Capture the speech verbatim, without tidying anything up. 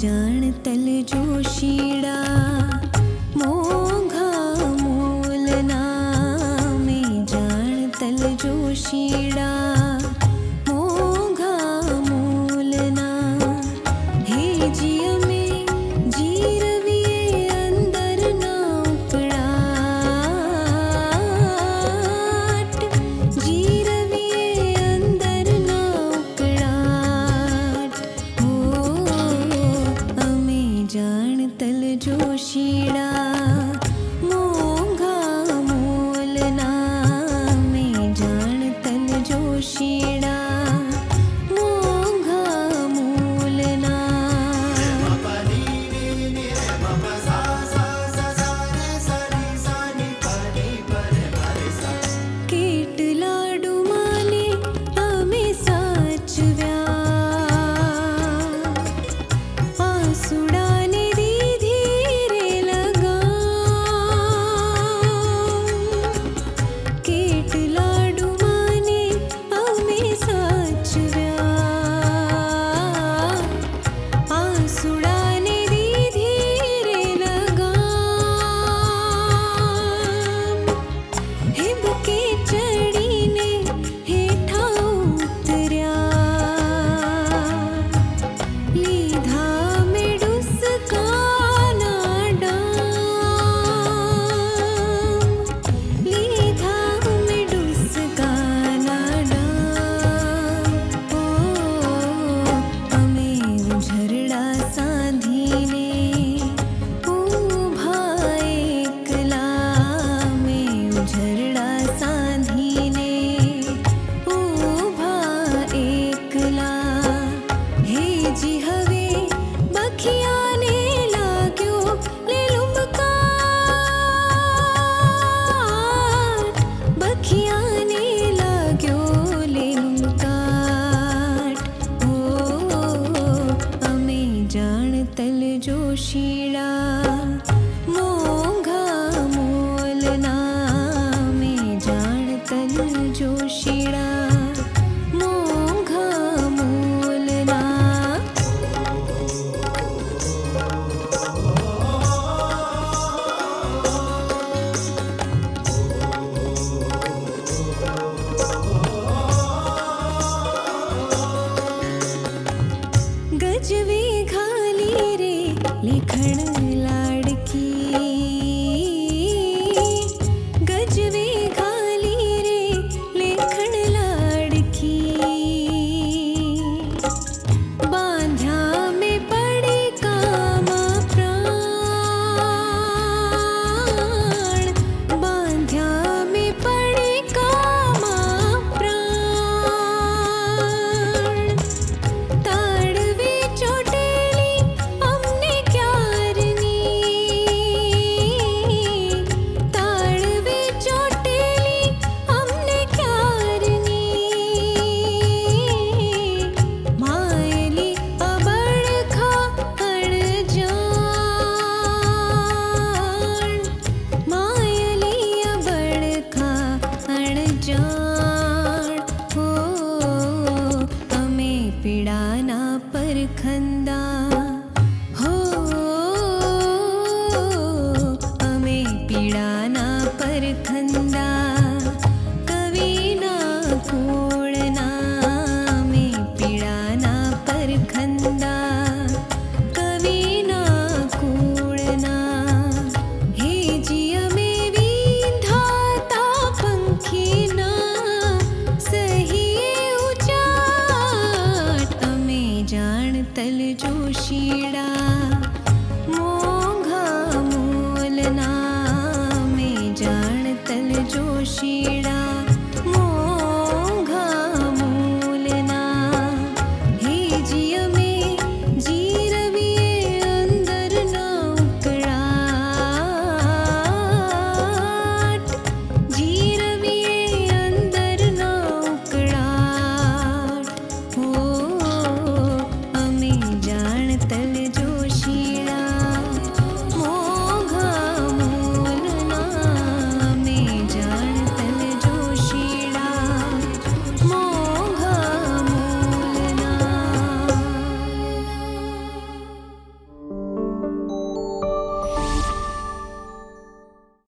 जानतल जोशीड़ा मोघा मूल नाम जानतल जोशीड़ा मोघा मूल नाम हे जिया में जीरविए अंदर ना उपड़ाट जीरविए अंदर ना उपड़ाट हो अमे जानतल जोशीड़ा मोघा मूल नाम जानतल जोशीड़ा जोशीड़ा मोघा मूल नाम जानतल जोशीड़ा मोघा मूल नाम गजवी खाली रे लिखण लाड़की गजवे खाली रे लिखण लाड़की बांधा में पड़े कामा प्राण बांधा में पड़े कामा प्राण ताड़वे चोट पिड़ाना पर खंदा हो अमे पिड़ाना पर खंदा कवि ना कूड़ना अमे पिड़ाना पर खंदा कवि ना कूड़ना हे जिया में विधाता पंखीना सही जानतल जोशीड़ा मोघा मूल नाम जानतल जोशीड़ा।